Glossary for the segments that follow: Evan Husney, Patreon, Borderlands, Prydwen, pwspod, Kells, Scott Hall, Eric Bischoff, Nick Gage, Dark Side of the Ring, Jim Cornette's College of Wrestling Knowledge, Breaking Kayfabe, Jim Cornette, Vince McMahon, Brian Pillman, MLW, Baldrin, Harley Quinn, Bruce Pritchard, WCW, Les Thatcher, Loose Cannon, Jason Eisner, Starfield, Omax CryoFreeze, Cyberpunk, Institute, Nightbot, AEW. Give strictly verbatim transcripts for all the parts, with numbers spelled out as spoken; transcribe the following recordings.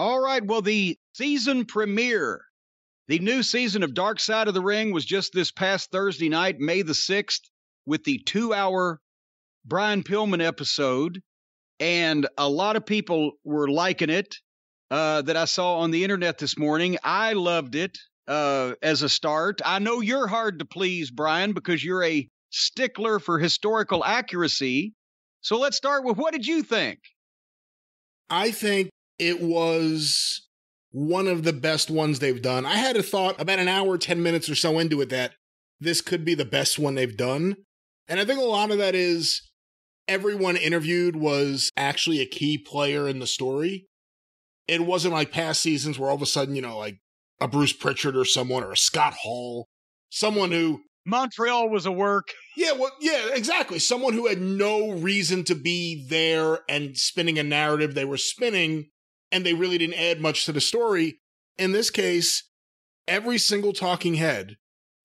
All right. Well, the season premiere, the new season of Dark Side of the Ring, was just this past Thursday night, May the sixth, with the two-hour Brian Pillman episode. And a lot of people were liking it uh, that I saw on the internet this morning. I loved it uh, as a start. I know you're hard to please, Brian, because you're a stickler for historical accuracy. So let's start with, what did you think? I think it was one of the best ones they've done. I had a thought about an hour, ten minutes or so into it that this could be the best one they've done. And I think a lot of that is everyone interviewed was actually a key player in the story. It wasn't like past seasons where all of a sudden, you know, like a Bruce Pritchard or someone, or a Scott Hall, someone who... Montreal was a work. Yeah, well, yeah, exactly. Someone who had no reason to be there and spinning a narrative they were spinning, and they really didn't add much to the story. In this case, every single talking head,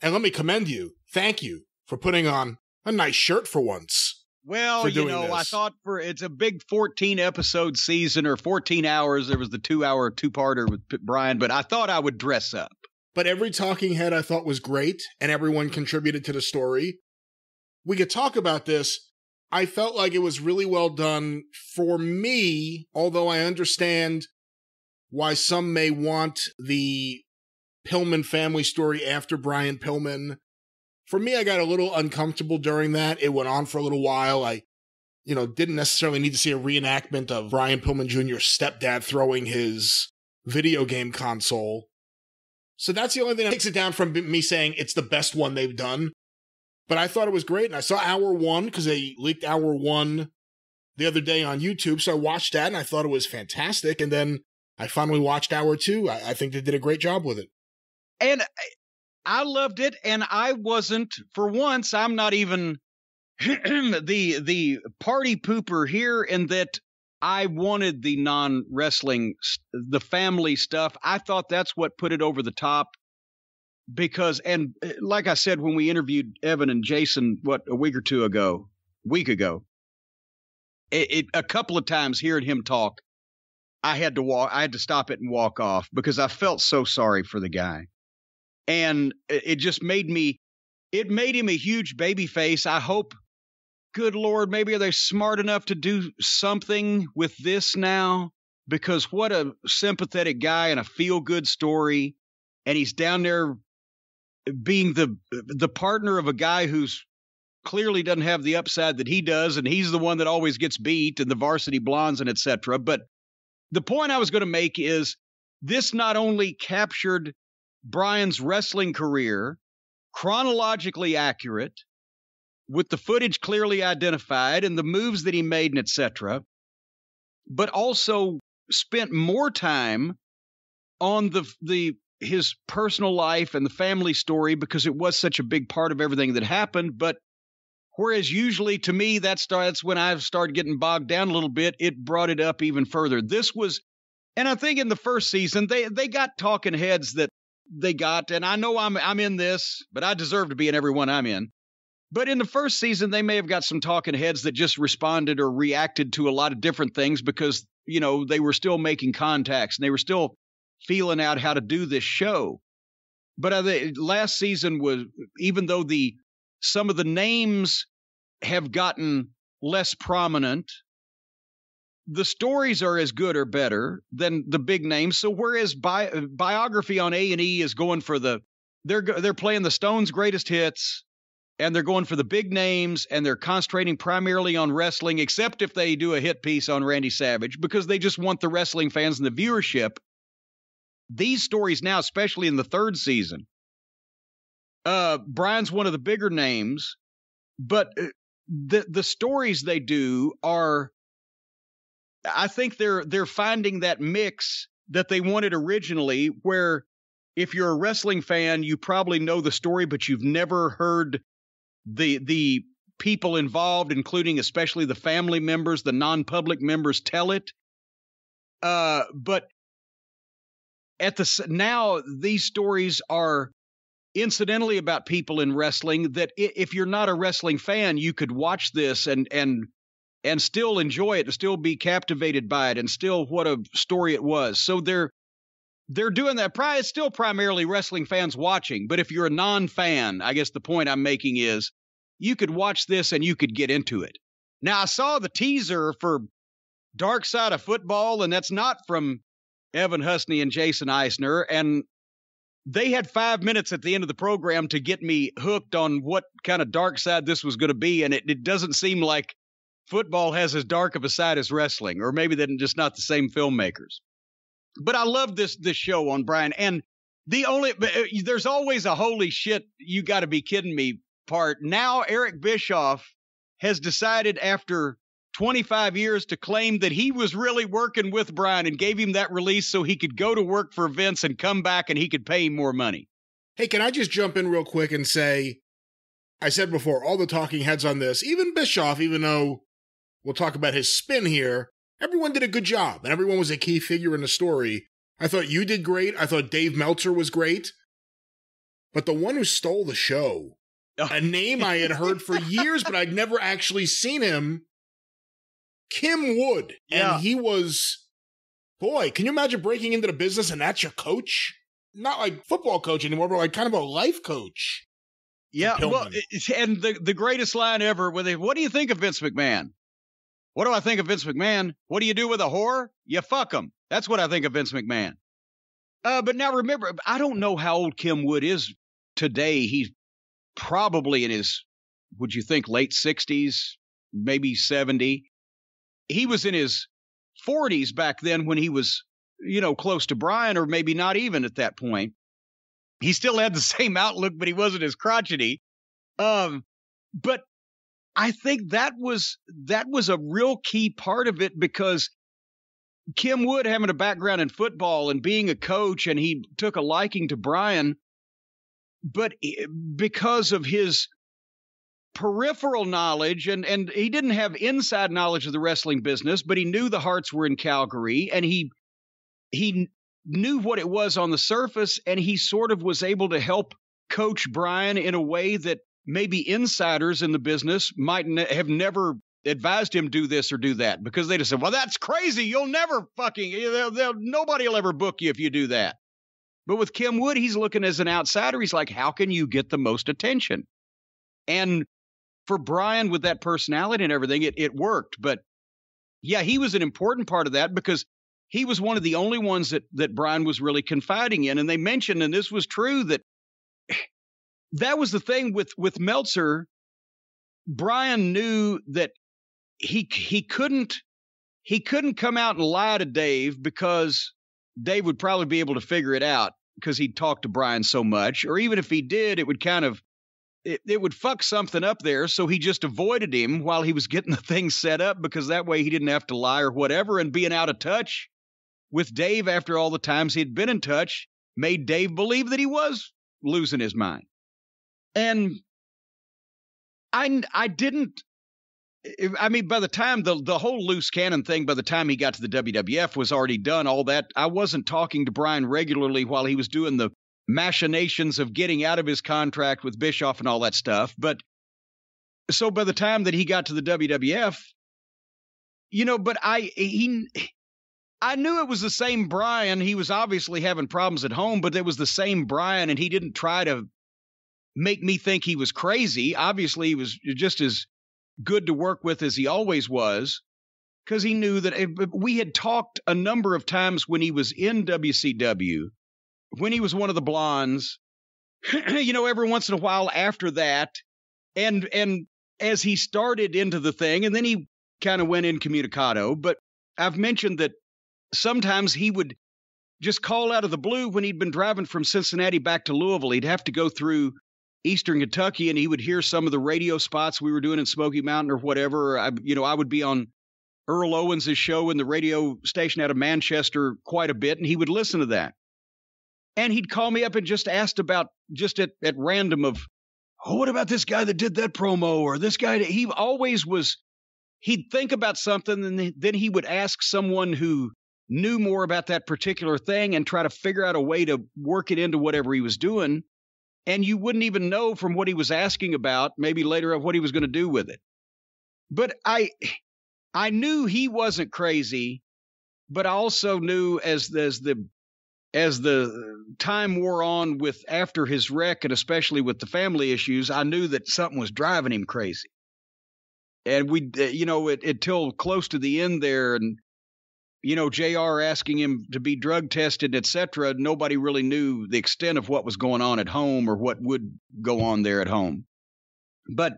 and let me commend you, thank you for putting on a nice shirt for once. Well, you know, this. I thought for it's a big fourteen episode season, or fourteen hours. There was the two hour two parter with Brian, but I thought I would dress up. But every talking head I thought was great, and everyone contributed to the story. We could talk about this. I felt like it was really well done for me, although I understand why some may want the Pillman family story after Brian Pillman. For me, I got a little uncomfortable during that. It went on for a little while. I, you know, didn't necessarily need to see a reenactment of Brian Pillman Junior's stepdad throwing his video game console. So that's the only thing that takes it down from me saying it's the best one they've done. But I thought it was great, and I saw hour one, because they leaked hour one the other day on YouTube, so I watched that, and I thought it was fantastic, and then I finally watched hour two. I, I think they did a great job with it. And I loved it, and I wasn't, for once, I'm not even the the party pooper here, in that I wanted the non-wrestling, the family stuff. I thought that's what put it over the top, because, and like I said, when we interviewed Evan and Jason, what, a week or two ago, week ago, it, it a couple of times hearing him talk, I had to walk, I had to stop it and walk off, because I felt so sorry for the guy. And it just made me, it made him a huge baby face. I hope, good Lord, maybe are they smart enough to do something with this now? Because what a sympathetic guy and a feel-good story. And he's down there being the the partner of a guy who's clearly doesn't have the upside that he does, and he's the one that always gets beat, and the Varsity Blondes, and et cetera. But the point I was going to make is this not only captured Brian's wrestling career, chronologically accurate, with the footage clearly identified and the moves that he made and et cetera, but also spent more time on the the his personal life and the family story, because it was such a big part of everything that happened. But whereas usually to me, that's, that's when I've started getting bogged down a little bit, it brought it up even further. This was, and I think in the first season, they they got talking heads that they got, and I know I'm I'm in this, but I deserve to be in every one I'm in. But in the first season, they may have got some talking heads that just responded or reacted to a lot of different things, because, you know, they were still making contacts and they were still feeling out how to do this show. But I think last season was, even though the some of the names have gotten less prominent, the stories are as good or better than the big names. So whereas bi biography on A and E is going for the, they're they're playing the Stones' greatest hits, and they're going for the big names, and they're concentrating primarily on wrestling, except if they do a hit piece on Randy Savage, because they just want the wrestling fans and the viewership. These stories now, especially in the third season, uh, Brian's one of the bigger names, but the the stories they do are, I think they're they're finding that mix that they wanted originally, where if you're a wrestling fan, you probably know the story, but you've never heard the the people involved, including especially the family members, the non-public members, tell it. Uh, but at the now, these stories are incidentally about people in wrestling that if you're not a wrestling fan, you could watch this and and and still enjoy it and still be captivated by it and still what a story it was. So they're they're doing that. It's still primarily wrestling fans watching. But if you're a non-fan, I guess the point I'm making is you could watch this and you could get into it. Now, I saw the teaser for Dark Side of Football, and that's not from Evan Husney and Jason Eisner. And they had five minutes at the end of the program to get me hooked on what kind of dark side this was going to be. And it, it doesn't seem like football has as dark of a side as wrestling, or maybe they're just not the same filmmakers. But I love this this show on Brian. And the only there's always a holy shit, you got to be kidding me part. Now, Eric Bischoff has decided after twenty-five years to claim that he was really working with Brian and gave him that release so he could go to work for Vince and come back and he could pay him more money. Hey, can I just jump in real quick and say, I said before, all the talking heads on this, even Bischoff, even though we'll talk about his spin here, everyone did a good job and everyone was a key figure in the story. I thought you did great. I thought Dave Meltzer was great. But the one who stole the show, a name I had heard for years, but I'd never actually seen him, Kim Wood. Yeah. And he was, boy, can you imagine breaking into the business and that's your coach? Not like football coach anymore, but like kind of a life coach. Yeah. Well, and the, the greatest line ever, with it, what do you think of Vince McMahon? What do I think of Vince McMahon? What do you do with a whore? You fuck him. That's what I think of Vince McMahon. Uh, but now remember, I don't know how old Kim Wood is today. He's probably in his, would you think, late sixties, maybe seventy. He was in his forties back then when he was, you know, close to Brian, or maybe not even at that point. He still had the same outlook, but he wasn't as crotchety. Um, but I think that was that was a real key part of it, because Kim Wood having a background in football and being a coach, and he took a liking to Brian, but because of his peripheral knowledge, and and he didn't have inside knowledge of the wrestling business, but he knew the Hearts were in Calgary, and he he knew what it was on the surface, and he sort of was able to help coach Brian in a way that maybe insiders in the business might ne- have never advised him do this or do that, because they just said, well, that's crazy, you'll never fucking they'll, they'll, nobody will ever book you if you do that. But with Kim Wood, he's looking as an outsider. He's like, how can you get the most attention? And for Brian, with that personality and everything, it, it worked. But yeah, he was an important part of that, because he was one of the only ones that, that Brian was really confiding in. And they mentioned, and this was true, that that was the thing with, with Meltzer. Brian knew that he, he couldn't, he couldn't come out and lie to Dave, because Dave would probably be able to figure it out, because he'd talked to Brian so much, or even if he did, it would kind of, It, it would fuck something up there. So he just avoided him while he was getting the thing set up, because that way he didn't have to lie or whatever. And being out of touch with Dave after all the times he'd been in touch made Dave believe that he was losing his mind. And I, I didn't, I mean, by the time the, the whole loose cannon thing, by the time he got to the W W F was already done, all that. I wasn't talking to Brian regularly while he was doing the machinations of getting out of his contract with Bischoff and all that stuff. But so by the time that he got to the W W F, you know, but I, he, I knew it was the same Brian. He was obviously having problems at home, but it was the same Brian, and he didn't try to make me think he was crazy. Obviously he was just as good to work with as he always was, because he knew that we had talked a number of times when he was in W C W, when he was one of the blondes, you know, every once in a while after that. And, and as he started into the thing, and then he kind of went incommunicado, but I've mentioned that sometimes he would just call out of the blue when he'd been driving from Cincinnati back to Louisville. He'd have to go through Eastern Kentucky, and he would hear some of the radio spots we were doing in Smoky Mountain or whatever. I, you know, I would be on Earl Owens' show in the radio station out of Manchester quite a bit, and he would listen to that. And he'd call me up and just asked about, just at, at random of, oh, what about this guy that did that promo, or this guy? That, he always was, he'd think about something, and then he would ask someone who knew more about that particular thing and try to figure out a way to work it into whatever he was doing. And you wouldn't even know from what he was asking about, maybe later, of what he was going to do with it. But I, I knew he wasn't crazy, but I also knew as the, as the as the time wore on with after his wreck, and especially with the family issues, I knew that something was driving him crazy. And we, you know, it until close to the end there, and you know, J R asking him to be drug tested, et cetera. Nobody really knew the extent of what was going on at home or what would go on there at home. But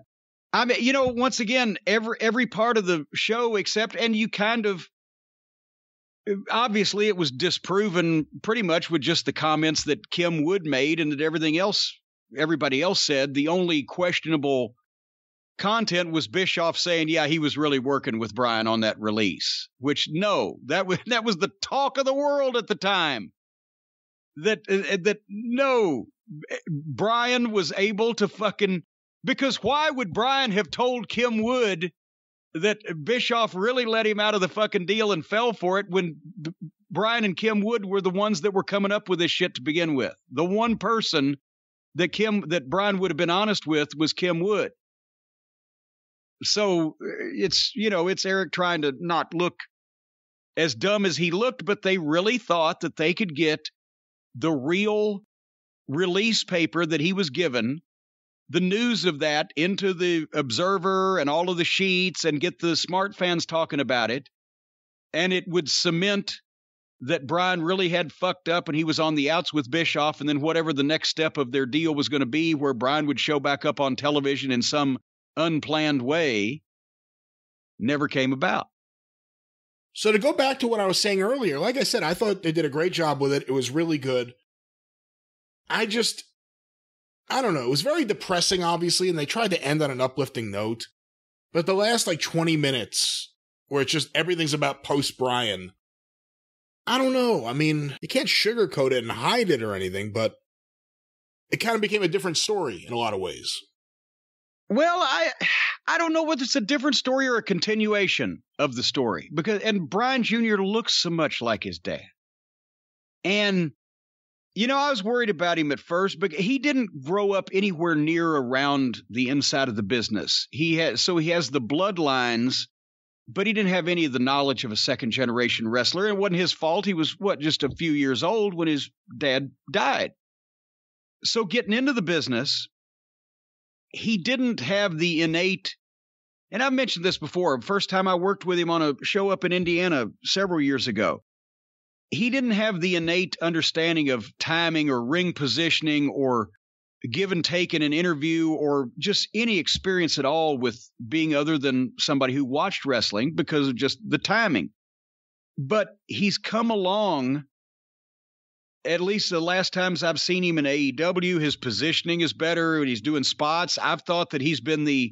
I mean, you know, once again, every every part of the show except, and you kind of. Obviously, it was disproven pretty much with just the comments that Kim Wood made and that everything else, everybody else said. The only questionable content was Bischoff saying, yeah, he was really working with Brian on that release, which no, that was that was the talk of the world at the time. That uh, that no, Brian was able to fucking, because why would Brian have told Kim Wood that Bischoff really let him out of the fucking deal and fell for it when B- Brian and Kim Wood were the ones that were coming up with this shit to begin with? The one person that Kim, that Brian would have been honest with was Kim Wood. So it's, you know, it's Eric trying to not look as dumb as he looked, but they really thought that they could get the real release paper that he was given, the news of that, into the Observer and all of the sheets and get the smart fans talking about it. And it would cement that Brian really had fucked up and he was on the outs with Bischoff. And then whatever the next step of their deal was going to be, where Brian would show back up on television in some unplanned way, never came about. So to go back to what I was saying earlier, like I said, I thought they did a great job with it. It was really good. I just... I don't know. It was very depressing, obviously, and they tried to end on an uplifting note. But the last, like, twenty minutes, where it's just everything's about post-Brian, I don't know. I mean, you can't sugarcoat it and hide it or anything, but it kind of became a different story in a lot of ways. Well, I I don't know whether it's a different story or a continuation of the story. because And Brian Junior looks so much like his dad. And... You know, I was worried about him at first, but he didn't grow up anywhere near around the inside of the business. He has, so he has the bloodlines, but he didn't have any of the knowledge of a second generation wrestler. It wasn't his fault. He was, what, just a few years old when his dad died. So getting into the business, he didn't have the innate, and I mentioned this before, first time I worked with him on a show up in Indiana several years ago. He didn't have the innate understanding of timing or ring positioning or give and take in an interview or just any experience at all with being other than somebody who watched wrestling because of just the timing. But he's come along, at least the last times I've seen him in A E W, his positioning is better and he's doing spots. I've thought that he's been the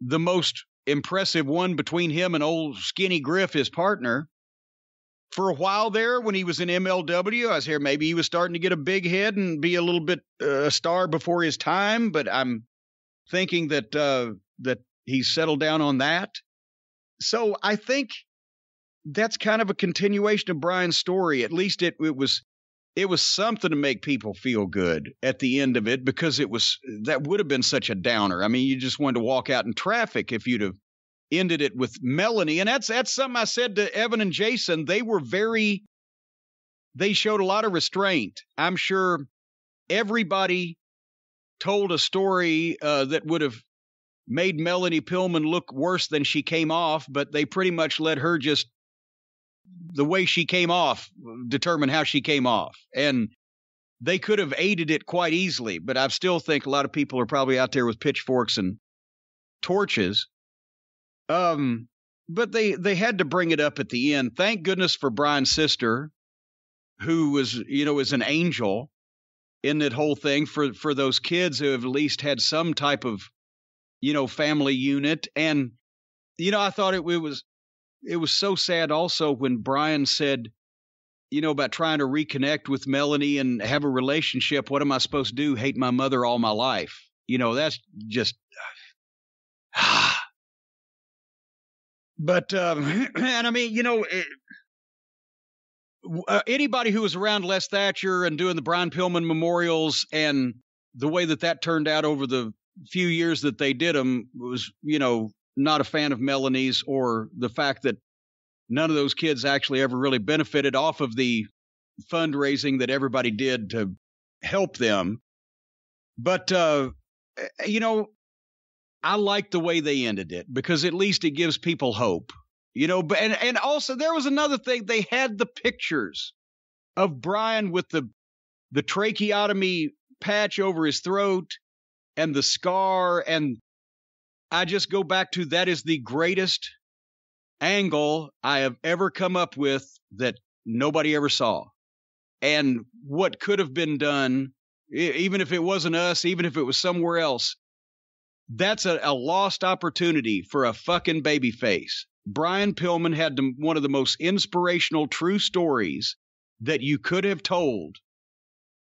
the most impressive one between him and old Skinny Griff, his partner. For a while there, when he was in M L W, I was here, maybe he was starting to get a big head and be a little bit uh, a star before his time, but I'm thinking that uh, that he's settled down on that. So I think that's kind of a continuation of Brian's story. At least it it was it was something to make people feel good at the end of it, because it was that would have been such a downer. I mean, you just wanted to walk out in traffic if you'd have ended it with Melanie. And that's that's something I said to Evan and Jason. They were very, they showed a lot of restraint. I'm sure everybody told a story uh, that would have made Melanie Pillman look worse than she came off, but they pretty much let her just, the way she came off, determine how she came off. And they could have aided it quite easily, but I still think a lot of people are probably out there with pitchforks and torches. Um, but they, they had to bring it up at the end. Thank goodness for Brian's sister, who was, you know, is an angel in that whole thing for, for those kids who have at least had some type of, you know, family unit. And, you know, I thought it, it was, it was so sad also when Brian said, you know, about trying to reconnect with Melanie and have a relationship. What am I supposed to do? Hate my mother all my life. You know, that's just, But, um, and I mean, you know, it, uh, anybody who was around Les Thatcher and doing the Brian Pillman memorials and the way that that turned out over the few years that they did them was, you know, not a fan of Melanie's, or the fact that none of those kids actually ever really benefited off of the fundraising that everybody did to help them. But, uh, you know, I like the way they ended it, because at least it gives people hope, you know. But and, and also there was another thing. They had the pictures of Brian with the the tracheotomy patch over his throat and the scar. And I just go back to, that is the greatest angle I have ever come up with that nobody ever saw. And what could have been done, even if it wasn't us, even if it was somewhere else, that's a, a lost opportunity for a fucking babyface. Brian Pillman had the, one of the most inspirational true stories that you could have told,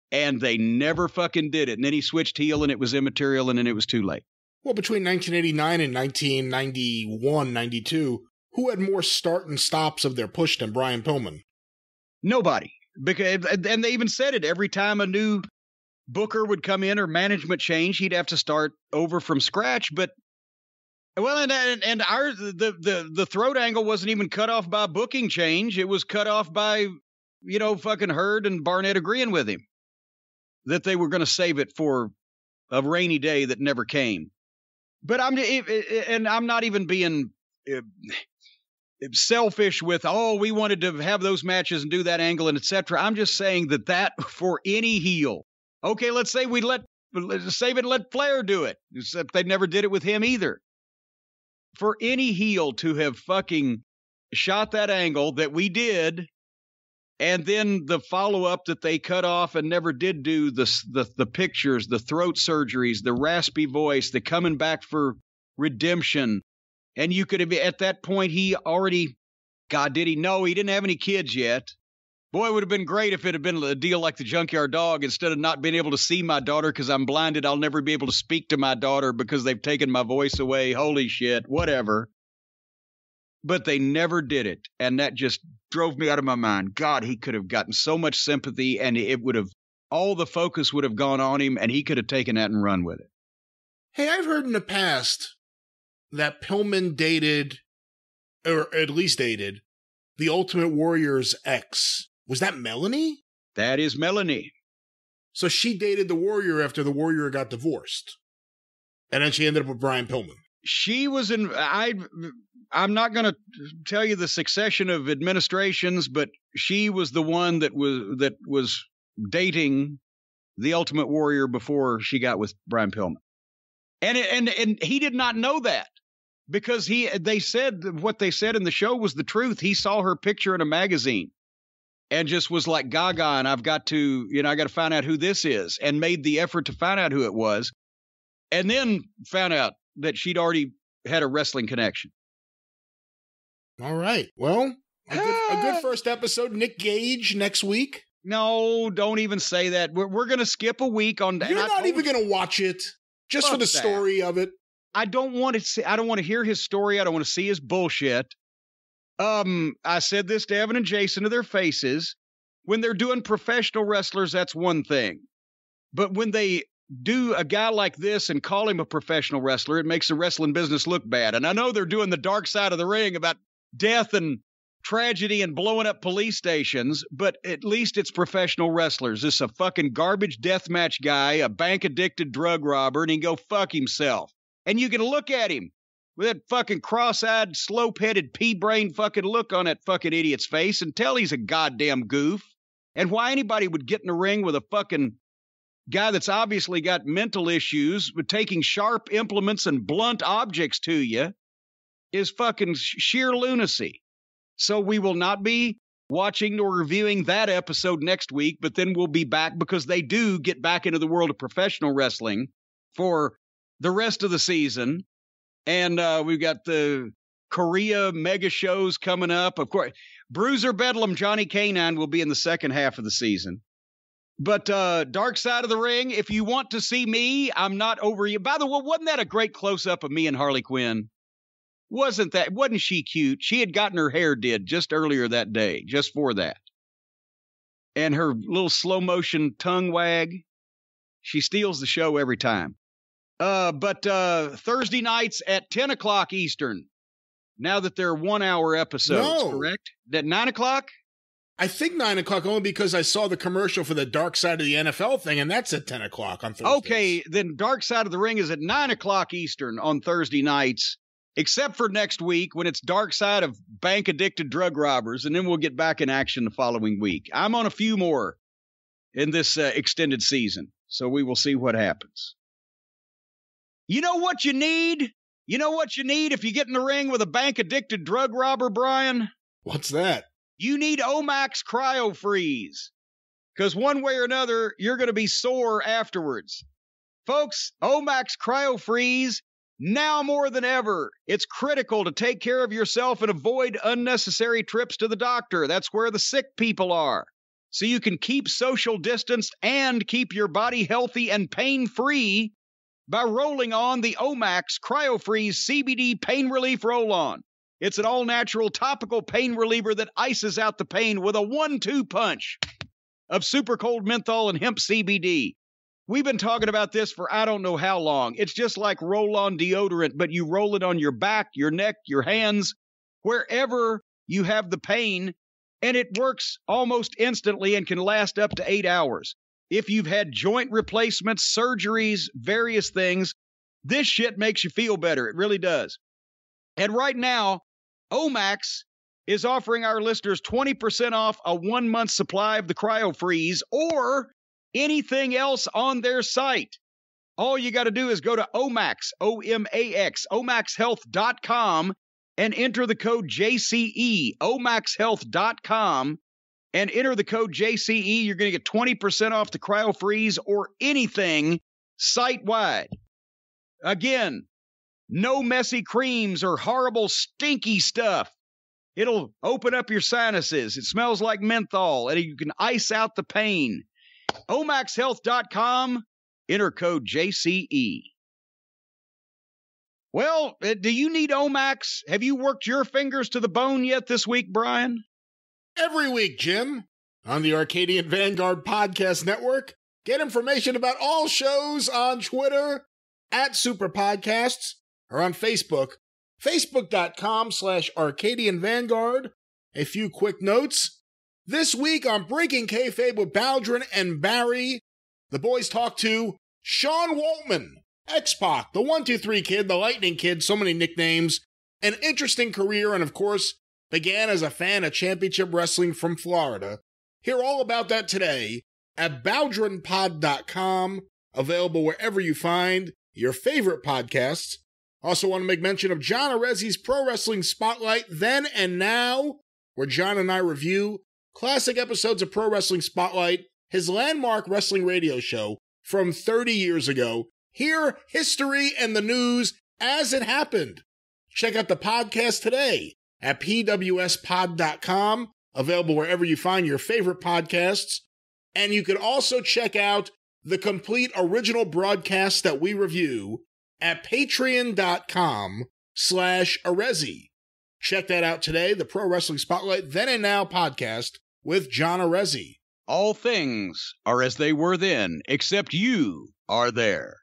and they never fucking did it. And then he switched heel, and it was immaterial, and then it was too late. Well, between nineteen eighty-nine and nineteen ninety-one, ninety-two, who had more start and stops of their push than Brian Pillman? Nobody. Because, and they even said it, every time a new booker would come in or management change, he'd have to start over from scratch. But, well, and and, and our the, the the throat angle wasn't even cut off by booking change. It was cut off by, you know, fucking Hurd and Barnett agreeing with him that they were going to save it for a rainy day that never came. But I'm and I'm not even being selfish with, oh, we wanted to have those matches and do that angle and et cetera. I'm just saying that that for any heel. Okay, let's say we let save it and let Flair do it, except they never did it with him either. For any heel to have fucking shot that angle that we did, and then the follow-up that they cut off and never did do, the, the the pictures, the throat surgeries, the raspy voice, the coming back for redemption. And you could have, at that point, he already, God, did he? No, he didn't have any kids yet. Boy, it would have been great if it had been a deal like the Junkyard Dog. Instead of not being able to see my daughter because I'm blinded, I'll never be able to speak to my daughter because they've taken my voice away. Holy shit, whatever. But they never did it. And that just drove me out of my mind. God, he could have gotten so much sympathy, and it would have, all the focus would have gone on him, and he could have taken that and run with it. Hey, I've heard in the past that Pillman dated, or at least dated, the Ultimate Warrior's ex. Was that Melanie? That is Melanie. So she dated the Warrior after the Warrior got divorced. And then she ended up with Brian Pillman. She was in, I, I'm not going to tell you the succession of administrations, but she was the one that was, that was dating the Ultimate Warrior before she got with Brian Pillman. And, and, and he did not know that. Because he, they said, what they said in the show was the truth. He saw her picture in a magazine and just was like, gaga, and I've got to, you know, I got to find out who this is, and made the effort to find out who it was, and then found out that she'd already had a wrestling connection. All right. Well, a good, a good first episode. Nick Gage next week. No, don't even say that. We're, we're going to skip a week on that. You're not even going to watch it just for the story of it. I don't want to see, I don't want to hear his story. I don't want to see his bullshit. Um, I said this to Evan and Jason to their faces. When they're doing professional wrestlers, that's one thing. But when they do a guy like this and call him a professional wrestler, it makes the wrestling business look bad. And I know they're doing the Dark Side of the Ring about death and tragedy and blowing up police stations, but at least it's professional wrestlers. This is a fucking garbage deathmatch guy, a bank-addicted drug robber, and he can go fuck himself. And you can look at him with that fucking cross-eyed, slope-headed, pea-brain fucking look on that fucking idiot's face and tell he's a goddamn goof. And why anybody would get in the ring with a fucking guy that's obviously got mental issues with taking sharp implements and blunt objects to you is fucking sheer lunacy. So we will not be watching or reviewing that episode next week, but then we'll be back, because they do get back into the world of professional wrestling for the rest of the season, and uh, we've got the Korea mega shows coming up. Of course, Bruiser Bedlam, Johnny Canine will be in the second half of the season. But uh, Dark Side of the Ring, if you want to see me, I'm not over you. By the way, wasn't that a great close-up of me and Harley Quinn? Wasn't that? Wasn't she cute? She had gotten her hair did just earlier that day, just for that. And her little slow-motion tongue wag, she steals the show every time. Uh, but uh, Thursday nights at ten o'clock Eastern, now that they're one-hour episodes, no. correct? At nine o'clock? I think nine o'clock, only because I saw the commercial for the Dark Side of the N F L thing, and that's at ten o'clock on Thursdays. Okay, then Dark Side of the Ring is at nine o'clock Eastern on Thursday nights, except for next week when it's Dark Side of Bank-Addicted Drug Robbers, and then we'll get back in action the following week. I'm on a few more in this uh, extended season, so we will see what happens. You know what you need? You know what you need if you get in the ring with a bank-addicted drug robber, Brian? What's that? You need Omax CryoFreeze, because one way or another, you're going to be sore afterwards. Folks, Omax CryoFreeze, now more than ever, it's critical to take care of yourself and avoid unnecessary trips to the doctor. That's where the sick people are. So you can keep social distance and keep your body healthy and pain-free by rolling on the Omax CryoFreeze C B D Pain Relief Roll-On. It's an all-natural topical pain reliever that ices out the pain with a one two punch of super cold menthol and hemp C B D. We've been talking about this for I don't know how long. It's just like roll-on deodorant, but you roll it on your back, your neck, your hands, wherever you have the pain, and it works almost instantly and can last up to eight hours. If you've had joint replacements, surgeries, various things, this shit makes you feel better. It really does. And right now, Omax is offering our listeners twenty percent off a one-month supply of the CryoFreeze or anything else on their site. All you got to do is go to Omax, O M A X, Omax Health dot com, and enter the code J C E, Omax Health dot com, and enter the code J C E. You're going to get twenty percent off the CryoFreeze or anything site-wide. Again, no messy creams or horrible stinky stuff. It'll open up your sinuses. It smells like menthol, and you can ice out the pain. Omax Health dot com, enter code J C E. Well, do you need Omax? Have you worked your fingers to the bone yet this week, Brian? Every week, Jim, on the Arcadian Vanguard Podcast Network. Get information about all shows on Twitter, at Super Podcasts, or on Facebook, facebook.com slash Arcadian Vanguard. A few quick notes. This week on Breaking Kayfabe with Baldrin and Barry, the boys talk to Sean Waltman, X Pac, the one two three Kid, the Lightning Kid, so many nicknames, an interesting career, and of course, began as a fan of championship wrestling from Florida. Hear all about that today at Baldron pod dot com, available wherever you find your favorite podcasts. Also want to make mention of John Arezzi's Pro Wrestling Spotlight Then and Now, where John and I review classic episodes of Pro Wrestling Spotlight, his landmark wrestling radio show from thirty years ago. Hear history and the news as it happened. Check out the podcast today at P W S pod dot com, available wherever you find your favorite podcasts. And you can also check out the complete original broadcast that we review at patreon.com slash Arezzi. Check that out today, the Pro Wrestling Spotlight Then and Now podcast with John Arezzi. All things are as they were then, except you are there.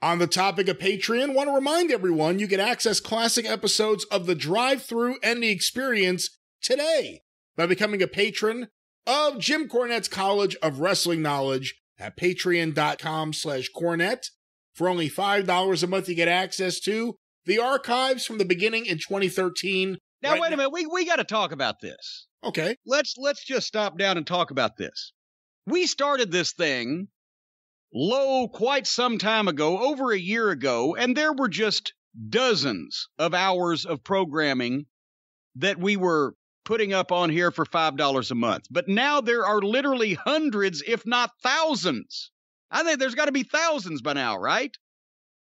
On the topic of Patreon, want to remind everyone you can access classic episodes of The Drive-Thru and The Experience today by becoming a patron of Jim Cornette's College of Wrestling Knowledge at patreon.com slash Cornette. For only five dollars a month, you get access to the archives from the beginning in twenty thirteen. Now, right wait a minute. We, we got to talk about this. Okay. Let's, let's just stop down and talk about this. We started this thing low quite some time ago, over a year ago, and there were just dozens of hours of programming that we were putting up on here for five dollars a month. But now there are literally hundreds, if not thousands. I think there's got to be thousands by now, right?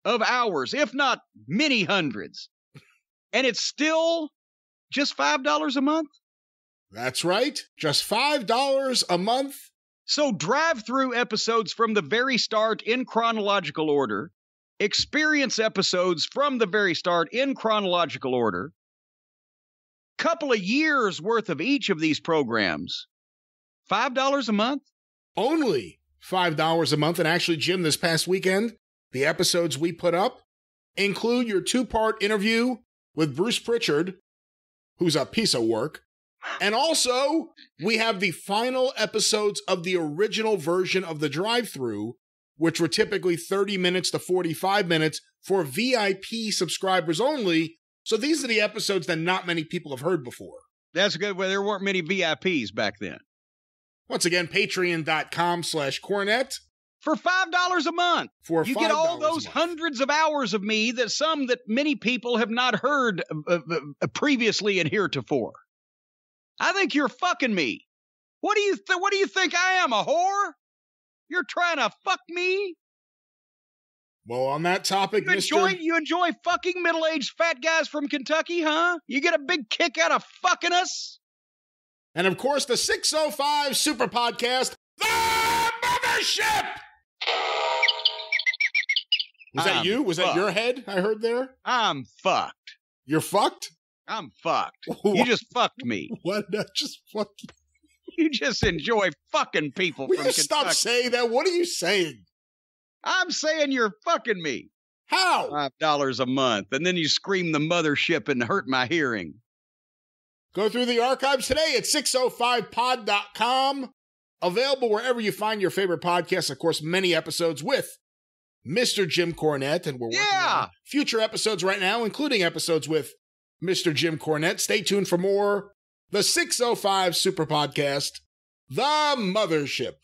Of hours, if not many hundreds. And it's still just five dollars a month? That's right. Just five dollars a month. So drive-through episodes from the very start in chronological order. Experience episodes from the very start in chronological order. Couple of years worth of each of these programs. five dollars a month? Only five dollars a month. And actually, Jim, this past weekend, The episodes we put up include your two-part interview with Bruce Pritchard, who's a piece of work, and also we have the final episodes of the original version of the drive-thru, which were typically thirty minutes to forty-five minutes for V I P subscribers only. So these are the episodes that not many people have heard before. That's good. Well, there weren't many V I Ps back then. Once again, patreon.com slash Cornette. For five dollars a month, For you get all those hundreds of hours of me, that some that many people have not heard uh, uh, previously and heretofore. I think you're fucking me. What do you th what do you think I am, a whore? You're trying to fuck me? Well, on that topic, you enjoy, Mister You enjoy fucking middle-aged fat guys from Kentucky, huh? You get a big kick out of fucking us? And, of course, the six oh five Super Podcast, The Mothership! Was that I'm you? Was fucked. That your head I heard there? I'm fucked. You're fucked? I'm fucked. What? You just fucked me. What? I just fucked you. You just enjoy fucking people Will from you Kentucky. Stop saying that. What are you saying? I'm saying you're fucking me. How? Five dollars a month. And then you scream the mothership and hurt my hearing. Go through the archives today at six oh five pod dot com. Available wherever you find your favorite podcasts. Of course, many episodes with Mister Jim Cornette. And we're working yeah. on future episodes right now, including episodes with Mister Jim Cornette. Stay tuned for more. The six oh five Super Podcast, The Mothership.